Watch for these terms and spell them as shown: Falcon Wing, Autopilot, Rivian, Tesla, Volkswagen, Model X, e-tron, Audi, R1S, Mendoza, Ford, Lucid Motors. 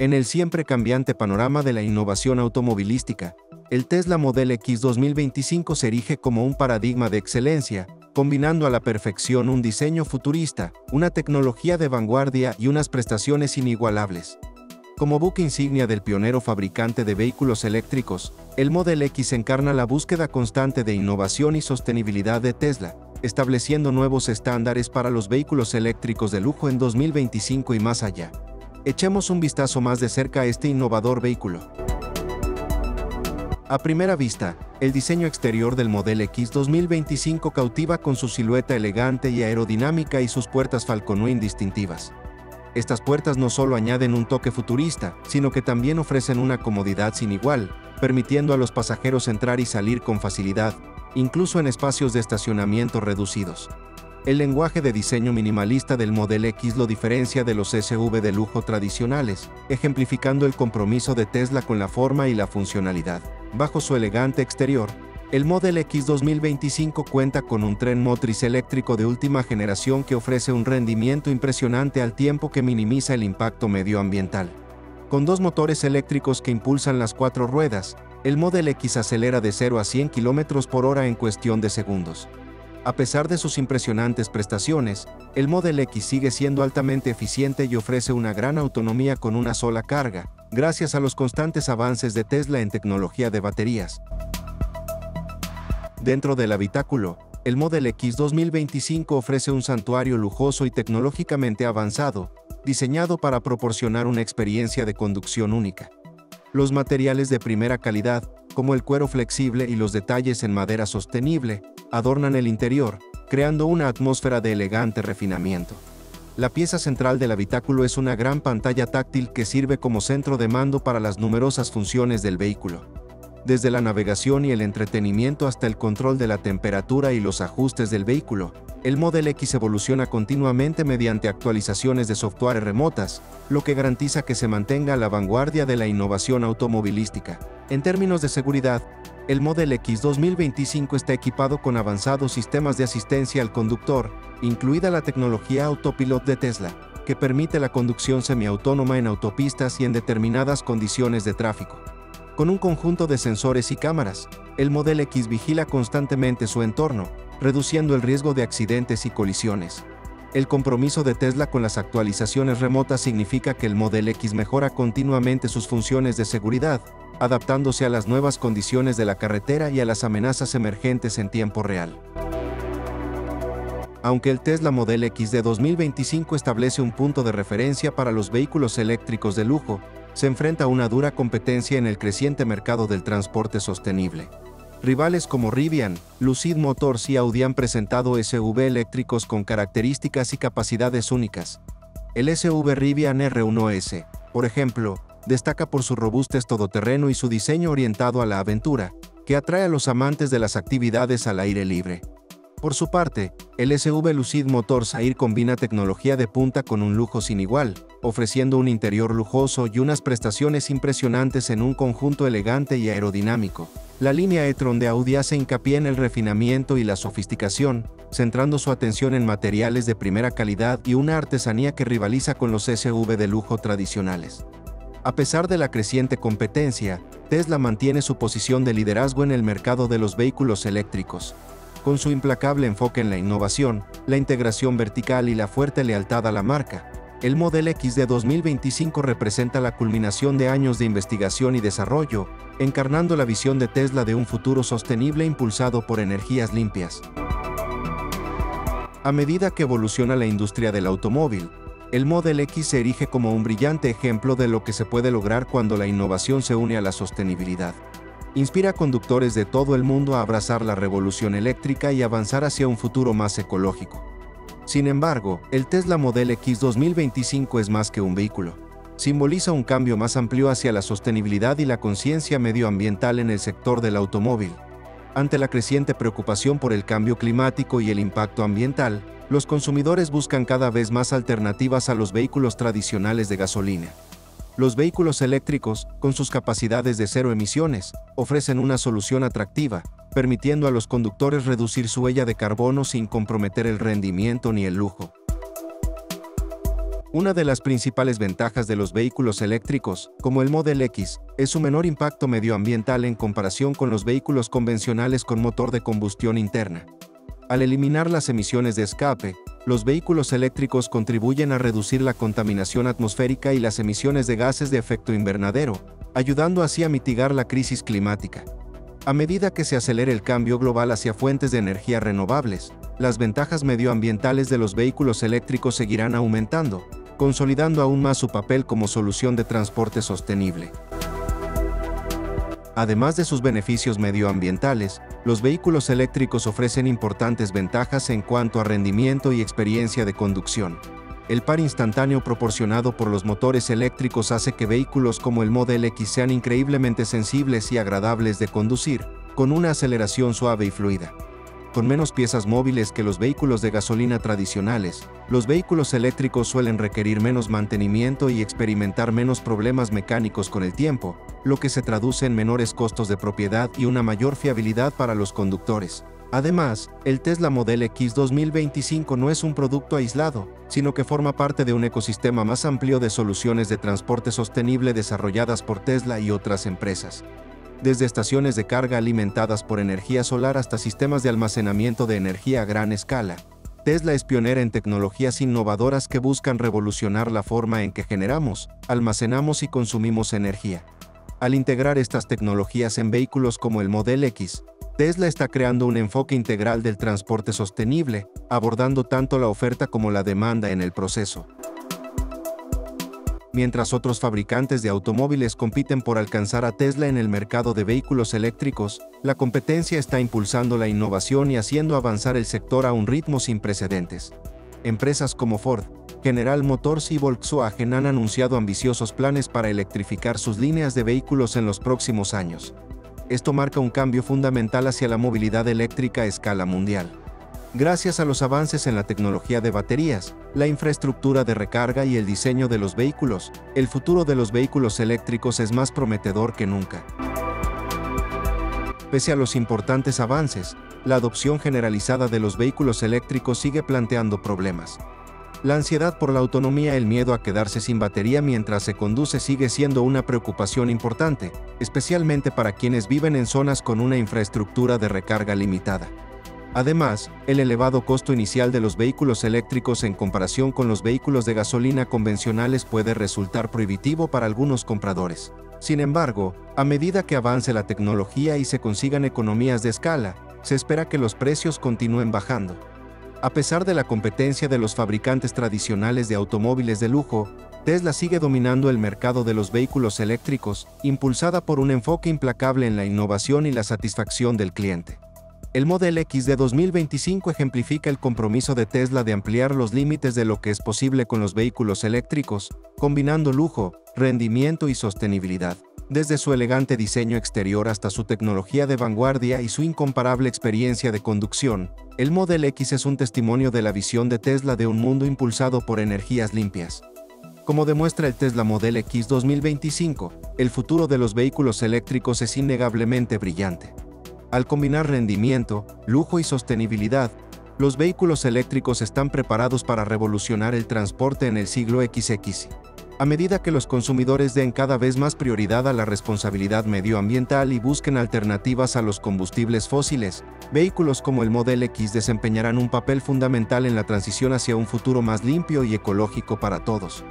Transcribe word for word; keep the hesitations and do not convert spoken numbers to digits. En el siempre cambiante panorama de la innovación automovilística, el Tesla Model X dos mil veinticinco se erige como un paradigma de excelencia, combinando a la perfección un diseño futurista, una tecnología de vanguardia y unas prestaciones inigualables. Como buque insignia del pionero fabricante de vehículos eléctricos, el Model X encarna la búsqueda constante de innovación y sostenibilidad de Tesla, estableciendo nuevos estándares para los vehículos eléctricos de lujo en dos mil veinticinco y más allá. Echemos un vistazo más de cerca a este innovador vehículo. A primera vista, el diseño exterior del Model X dos mil veinticinco cautiva con su silueta elegante y aerodinámica y sus puertas Falcon Wing distintivas. Estas puertas no solo añaden un toque futurista, sino que también ofrecen una comodidad sin igual, permitiendo a los pasajeros entrar y salir con facilidad, incluso en espacios de estacionamiento reducidos. El lenguaje de diseño minimalista del Model X lo diferencia de los S U V de lujo tradicionales, ejemplificando el compromiso de Tesla con la forma y la funcionalidad. Bajo su elegante exterior, el Model X dos mil veinticinco cuenta con un tren motriz eléctrico de última generación que ofrece un rendimiento impresionante al tiempo que minimiza el impacto medioambiental. Con dos motores eléctricos que impulsan las cuatro ruedas, el Model X acelera de cero a cien kilómetros por hora en cuestión de segundos. A pesar de sus impresionantes prestaciones, el Model X sigue siendo altamente eficiente y ofrece una gran autonomía con una sola carga, gracias a los constantes avances de Tesla en tecnología de baterías. Dentro del habitáculo, el Model X dos mil veinticinco ofrece un santuario lujoso y tecnológicamente avanzado, diseñado para proporcionar una experiencia de conducción única. Los materiales de primera calidad, como el cuero flexible y los detalles en madera sostenible, adornan el interior, creando una atmósfera de elegante refinamiento. La pieza central del habitáculo es una gran pantalla táctil que sirve como centro de mando para las numerosas funciones del vehículo. Desde la navegación y el entretenimiento hasta el control de la temperatura y los ajustes del vehículo, el Model X evoluciona continuamente mediante actualizaciones de software remotas, lo que garantiza que se mantenga a la vanguardia de la innovación automovilística. En términos de seguridad, el Model X dos mil veinticinco está equipado con avanzados sistemas de asistencia al conductor, incluida la tecnología Autopilot de Tesla, que permite la conducción semiautónoma en autopistas y en determinadas condiciones de tráfico. Con un conjunto de sensores y cámaras, el Model X vigila constantemente su entorno, reduciendo el riesgo de accidentes y colisiones. El compromiso de Tesla con las actualizaciones remotas significa que el Model X mejora continuamente sus funciones de seguridad, adaptándose a las nuevas condiciones de la carretera y a las amenazas emergentes en tiempo real. Aunque el Tesla Model X de dos mil veinticinco establece un punto de referencia para los vehículos eléctricos de lujo, se enfrenta a una dura competencia en el creciente mercado del transporte sostenible. Rivales como Rivian, Lucid Motors y Audi han presentado S U V eléctricos con características y capacidades únicas. El S U V Rivian R uno S, por ejemplo, destaca por su robustez todoterreno y su diseño orientado a la aventura, que atrae a los amantes de las actividades al aire libre. Por su parte, el S U V Lucid Motors Air combina tecnología de punta con un lujo sin igual, ofreciendo un interior lujoso y unas prestaciones impresionantes en un conjunto elegante y aerodinámico. La línea e-tron de Audi hace hincapié en el refinamiento y la sofisticación, centrando su atención en materiales de primera calidad y una artesanía que rivaliza con los S U V de lujo tradicionales. A pesar de la creciente competencia, Tesla mantiene su posición de liderazgo en el mercado de los vehículos eléctricos. Con su implacable enfoque en la innovación, la integración vertical y la fuerte lealtad a la marca, el Model X de dos mil veinticinco representa la culminación de años de investigación y desarrollo, encarnando la visión de Tesla de un futuro sostenible impulsado por energías limpias. A medida que evoluciona la industria del automóvil, el Model X se erige como un brillante ejemplo de lo que se puede lograr cuando la innovación se une a la sostenibilidad. Inspira a conductores de todo el mundo a abrazar la revolución eléctrica y avanzar hacia un futuro más ecológico. Sin embargo, el Tesla Model X dos mil veinticinco es más que un vehículo. Simboliza un cambio más amplio hacia la sostenibilidad y la conciencia medioambiental en el sector del automóvil. Ante la creciente preocupación por el cambio climático y el impacto ambiental, los consumidores buscan cada vez más alternativas a los vehículos tradicionales de gasolina. Los vehículos eléctricos, con sus capacidades de cero emisiones, ofrecen una solución atractiva, permitiendo a los conductores reducir su huella de carbono sin comprometer el rendimiento ni el lujo. Una de las principales ventajas de los vehículos eléctricos, como el Model X, es su menor impacto medioambiental en comparación con los vehículos convencionales con motor de combustión interna. Al eliminar las emisiones de escape, los vehículos eléctricos contribuyen a reducir la contaminación atmosférica y las emisiones de gases de efecto invernadero, ayudando así a mitigar la crisis climática. A medida que se acelere el cambio global hacia fuentes de energía renovables, las ventajas medioambientales de los vehículos eléctricos seguirán aumentando, consolidando aún más su papel como solución de transporte sostenible. Además de sus beneficios medioambientales, los vehículos eléctricos ofrecen importantes ventajas en cuanto a rendimiento y experiencia de conducción. El par instantáneo proporcionado por los motores eléctricos hace que vehículos como el Model X sean increíblemente sensibles y agradables de conducir, con una aceleración suave y fluida. Con menos piezas móviles que los vehículos de gasolina tradicionales, los vehículos eléctricos suelen requerir menos mantenimiento y experimentar menos problemas mecánicos con el tiempo, lo que se traduce en menores costos de propiedad y una mayor fiabilidad para los conductores. Además, el Tesla Model X dos mil veinticinco no es un producto aislado, sino que forma parte de un ecosistema más amplio de soluciones de transporte sostenible desarrolladas por Tesla y otras empresas. Desde estaciones de carga alimentadas por energía solar hasta sistemas de almacenamiento de energía a gran escala, Tesla es pionera en tecnologías innovadoras que buscan revolucionar la forma en que generamos, almacenamos y consumimos energía. Al integrar estas tecnologías en vehículos como el Model X, Tesla está creando un enfoque integral del transporte sostenible, abordando tanto la oferta como la demanda en el proceso. Mientras otros fabricantes de automóviles compiten por alcanzar a Tesla en el mercado de vehículos eléctricos, la competencia está impulsando la innovación y haciendo avanzar el sector a un ritmo sin precedentes. Empresas como Ford, General Motors y Volkswagen han anunciado ambiciosos planes para electrificar sus líneas de vehículos en los próximos años. Esto marca un cambio fundamental hacia la movilidad eléctrica a escala mundial. Gracias a los avances en la tecnología de baterías, la infraestructura de recarga y el diseño de los vehículos, el futuro de los vehículos eléctricos es más prometedor que nunca. Pese a los importantes avances, la adopción generalizada de los vehículos eléctricos sigue planteando problemas. La ansiedad por la autonomía, el miedo a quedarse sin batería mientras se conduce sigue siendo una preocupación importante, especialmente para quienes viven en zonas con una infraestructura de recarga limitada. Además, el elevado costo inicial de los vehículos eléctricos en comparación con los vehículos de gasolina convencionales puede resultar prohibitivo para algunos compradores. Sin embargo, a medida que avance la tecnología y se consigan economías de escala, se espera que los precios continúen bajando. A pesar de la competencia de los fabricantes tradicionales de automóviles de lujo, Tesla sigue dominando el mercado de los vehículos eléctricos, impulsada por un enfoque implacable en la innovación y la satisfacción del cliente. El Model X de dos mil veinticinco ejemplifica el compromiso de Tesla de ampliar los límites de lo que es posible con los vehículos eléctricos, combinando lujo, rendimiento y sostenibilidad. Desde su elegante diseño exterior hasta su tecnología de vanguardia y su incomparable experiencia de conducción, el Model X es un testimonio de la visión de Tesla de un mundo impulsado por energías limpias. Como demuestra el Tesla Model X dos mil veinticinco, el futuro de los vehículos eléctricos es innegablemente brillante. Al combinar rendimiento, lujo y sostenibilidad, los vehículos eléctricos están preparados para revolucionar el transporte en el siglo veintiuno. A medida que los consumidores den cada vez más prioridad a la responsabilidad medioambiental y busquen alternativas a los combustibles fósiles, vehículos como el Model X desempeñarán un papel fundamental en la transición hacia un futuro más limpio y ecológico para todos.